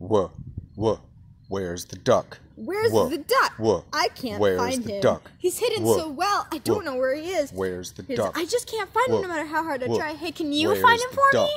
Whoa, whoa, where's the duck? Where's the duck? Whoa, I can't find him. Duck? He's hidden so well, I don't know where he is. Where's the duck? I just can't find him no matter how hard I try. Hey, can you find him for me?